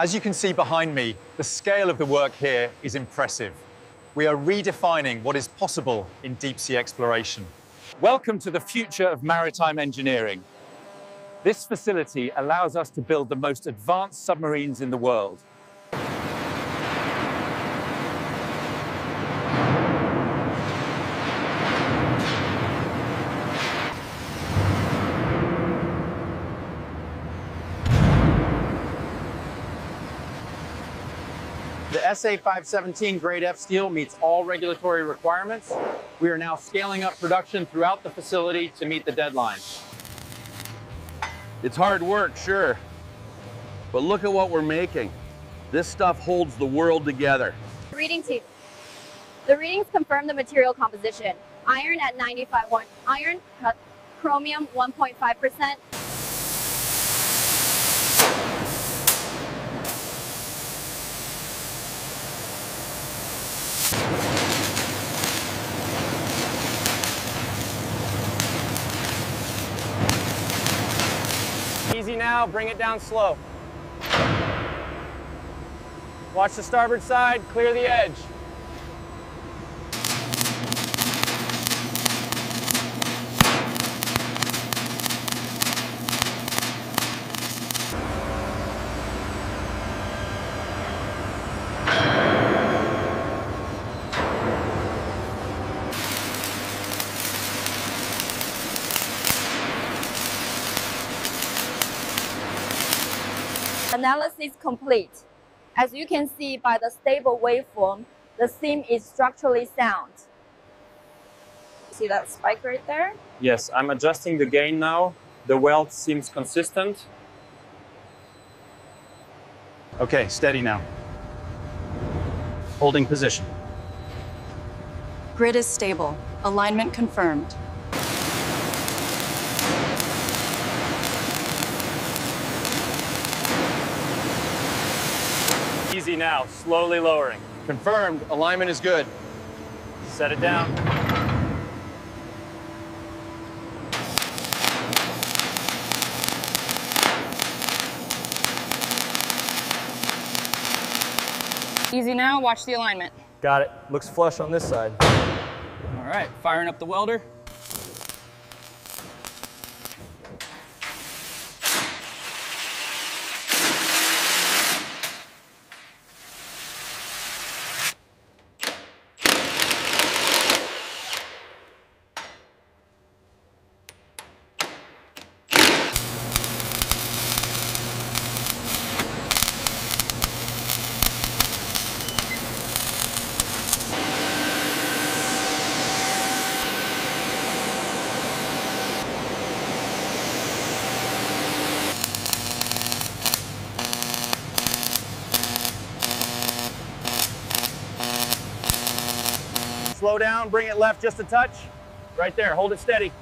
As you can see behind me, the scale of the work here is impressive. We are redefining what is possible in deep-sea exploration. Welcome to the future of maritime engineering. This facility allows us to build the most advanced submarines in the world. The SA-517 Grade F steel meets all regulatory requirements. We are now scaling up production throughout the facility to meet the deadline. It's hard work, sure, but look at what we're making. This stuff holds the world together. Reading tape. The readings confirm the material composition. Iron at 95.1, iron, chromium 1.5%. Easy now, bring it down slow. Watch the starboard side, clear the edge. Analysis complete. As you can see by the stable waveform, the seam is structurally sound. See that spike right there? Yes, I'm adjusting the gain now. The weld seems consistent. Okay, steady now. Holding position. Grid is stable. Alignment confirmed. Easy now, slowly lowering. Confirmed, alignment is good. Set it down. Easy now, watch the alignment. Got it, looks flush on this side. All right, firing up the welder. Slow down, bring it left just a touch. Right there, hold it steady.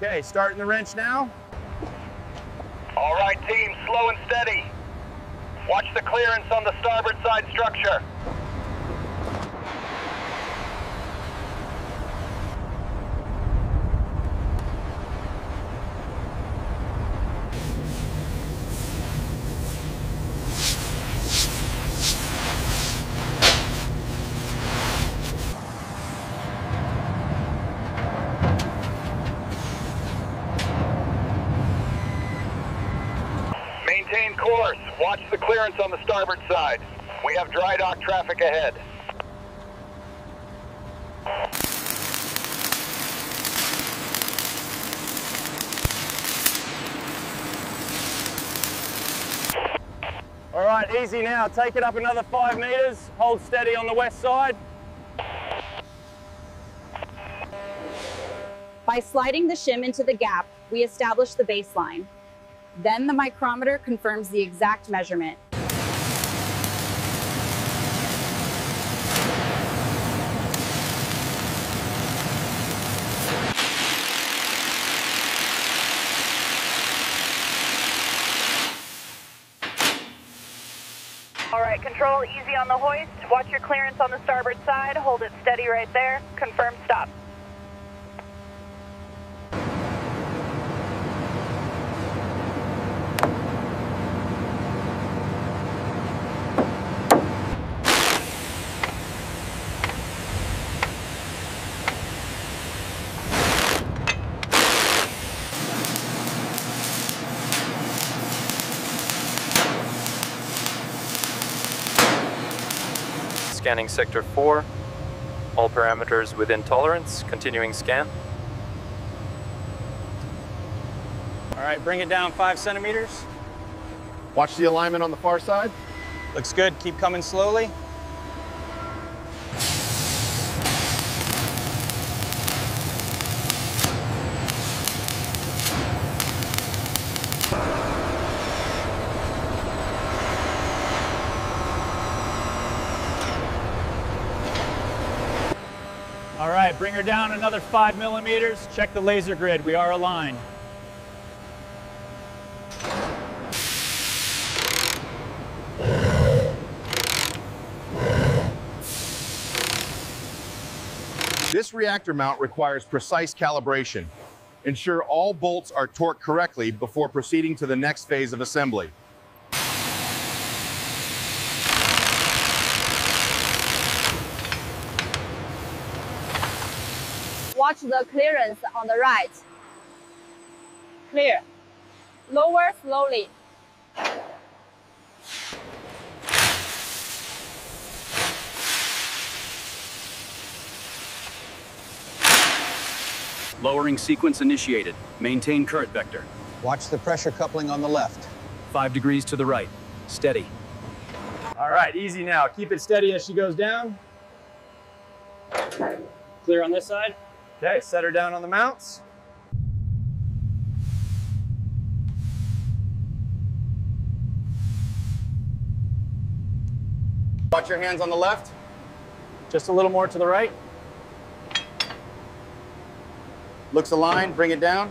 Okay, starting the wrench now. All right, team, slow and steady. Watch the clearance on the starboard side structure. Maintain course. Watch the clearance on the starboard side. We have dry dock traffic ahead. All right, easy now. Take it up another 5 meters. Hold steady on the west side. By sliding the shim into the gap, we establish the baseline. Then the micrometer confirms the exact measurement. All right, control, easy on the hoist. Watch your clearance on the starboard side. Hold it steady right there. Confirm stop. scanning sector 4. All parameters within tolerance, continuing scan. All right, bring it down 5 centimeters. Watch the alignment on the far side. Looks good, keep coming slowly. All right, bring her down another 5 millimeters. Check the laser grid, we are aligned. This reactor mount requires precise calibration. Ensure all bolts are torqued correctly before proceeding to the next phase of assembly. Watch the clearance on the right. Clear. Lower slowly. Lowering sequence initiated. Maintain current vector. Watch the pressure coupling on the left. 5 degrees to the right. Steady. All right, easy now. Keep it steady as she goes down. Clear on this side. Okay, set her down on the mounts. Watch your hands on the left. Just a little more to the right. Looks aligned, bring it down.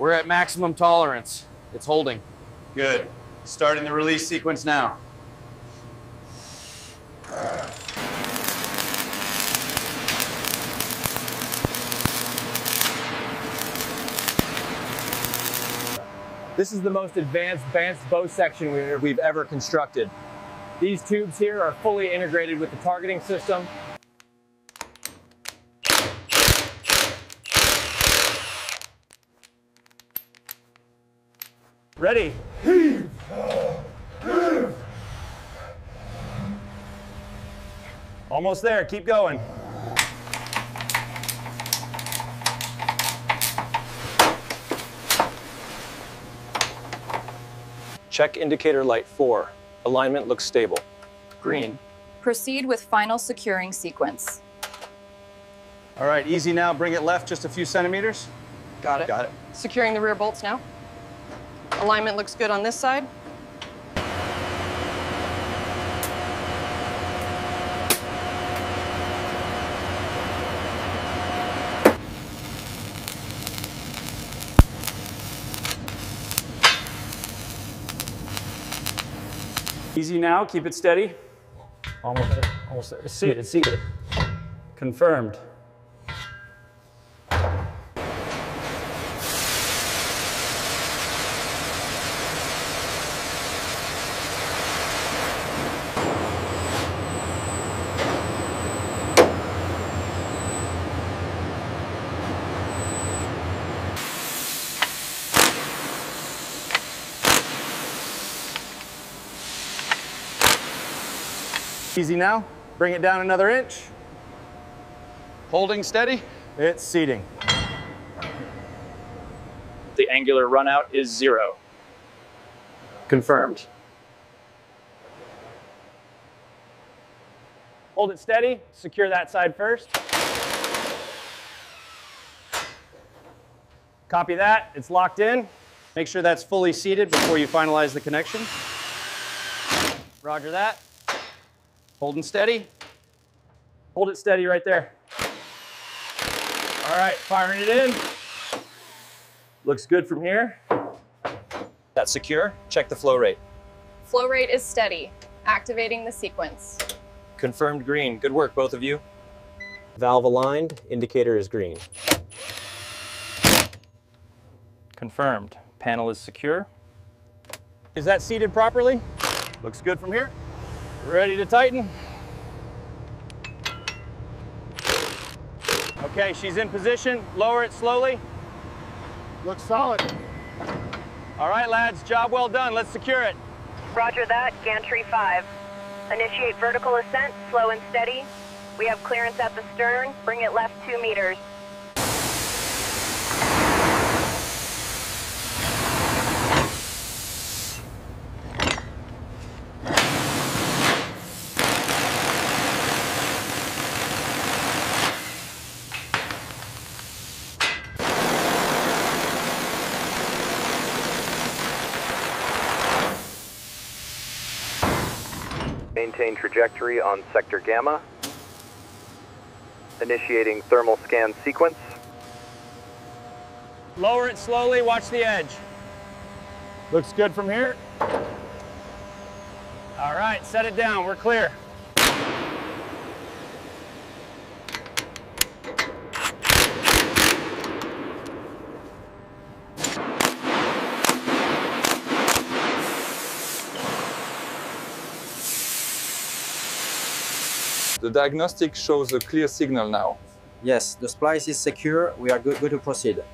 We're at maximum tolerance. It's holding. Good. Starting the release sequence now. This is the most advanced Banff's bow section we've ever constructed. These tubes here are fully integrated with the targeting system. Ready? Heave! Heave! Almost there, keep going. Check indicator light 4. Alignment looks stable. Green. Proceed with final securing sequence. All right, easy now, bring it left just a few centimeters. Got it. Got it. Securing the rear bolts now. Alignment looks good on this side. Easy now, keep it steady. Almost there, almost there. Seated, seated. Confirmed. Easy now, bring it down another inch. Holding steady. It's seating. The angular runout is 0. Confirmed. Hold it steady, secure that side first. Copy that, it's locked in. Make sure that's fully seated before you finalize the connection. Roger that. Holding steady. Hold it steady right there. All right, firing it in. Looks good from here. That's secure. Check the flow rate. Flow rate is steady. Activating the sequence. Confirmed green. Good work, both of you. Valve aligned. Indicator is green. Confirmed. Panel is secure. Is that seated properly? Looks good from here. Ready to tighten. Okay, she's in position. Lower it slowly. Looks solid. All right, lads, job well done. Let's secure it. Roger that, gantry 5. Initiate vertical ascent, slow and steady. We have clearance at the stern. Bring it left 2 meters. Maintain trajectory on sector gamma. Initiating thermal scan sequence. Lower it slowly, watch the edge. Looks good from here. All right, set it down, we're clear. The diagnostic shows a clear signal now. Yes, the splice is secure. We are good to proceed.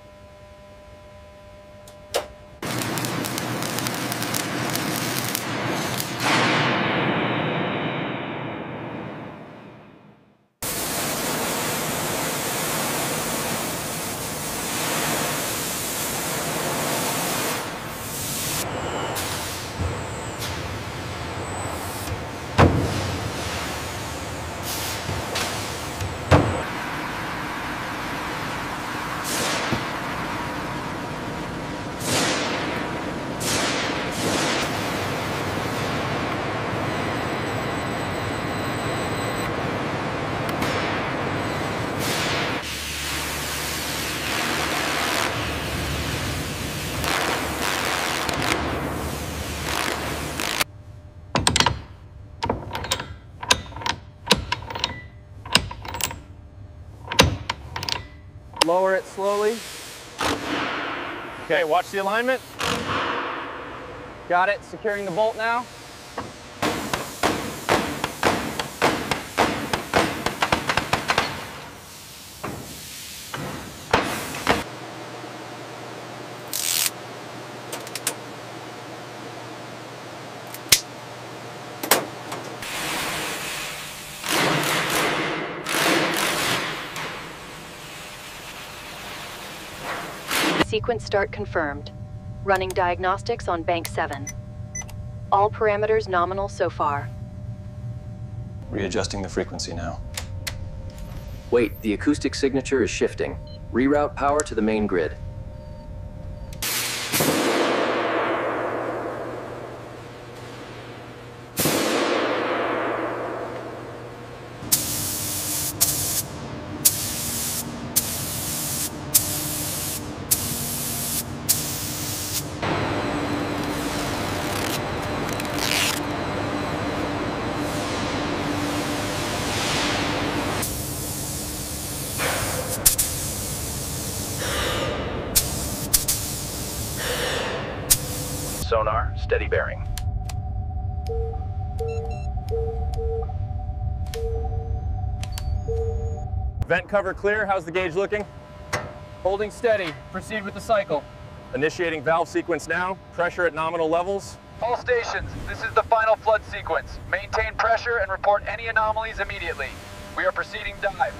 Lower it slowly. Okay, watch the alignment. Got it, securing the bolt now. Sequence start confirmed. Running diagnostics on bank 7. All parameters nominal so far. Readjusting the frequency now. Wait, the acoustic signature is shifting. Reroute power to the main grid. Sonar, steady bearing. Vent cover clear, how's the gauge looking? Holding steady, proceed with the cycle. Initiating valve sequence now, pressure at nominal levels. All stations, this is the final flood sequence. Maintain pressure and report any anomalies immediately. We are proceeding dive.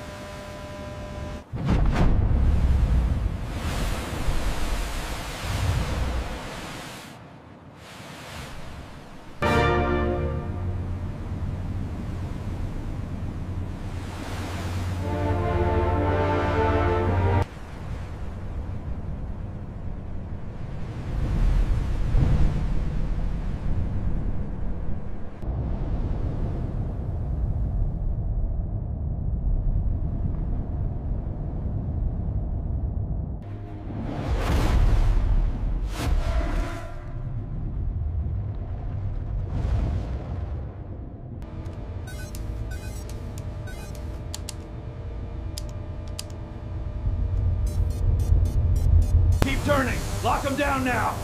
turning. Lock them down now.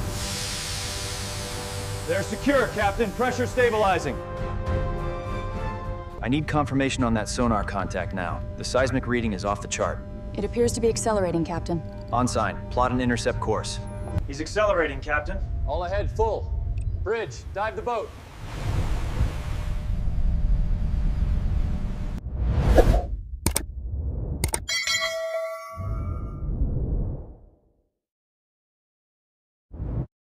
They're secure, Captain. Pressure stabilizing. I need confirmation on that sonar contact now. The seismic reading is off the chart. It appears to be accelerating, Captain. Ensign, plot and intercept course. He's accelerating, Captain. All ahead, full. Bridge, dive the boat.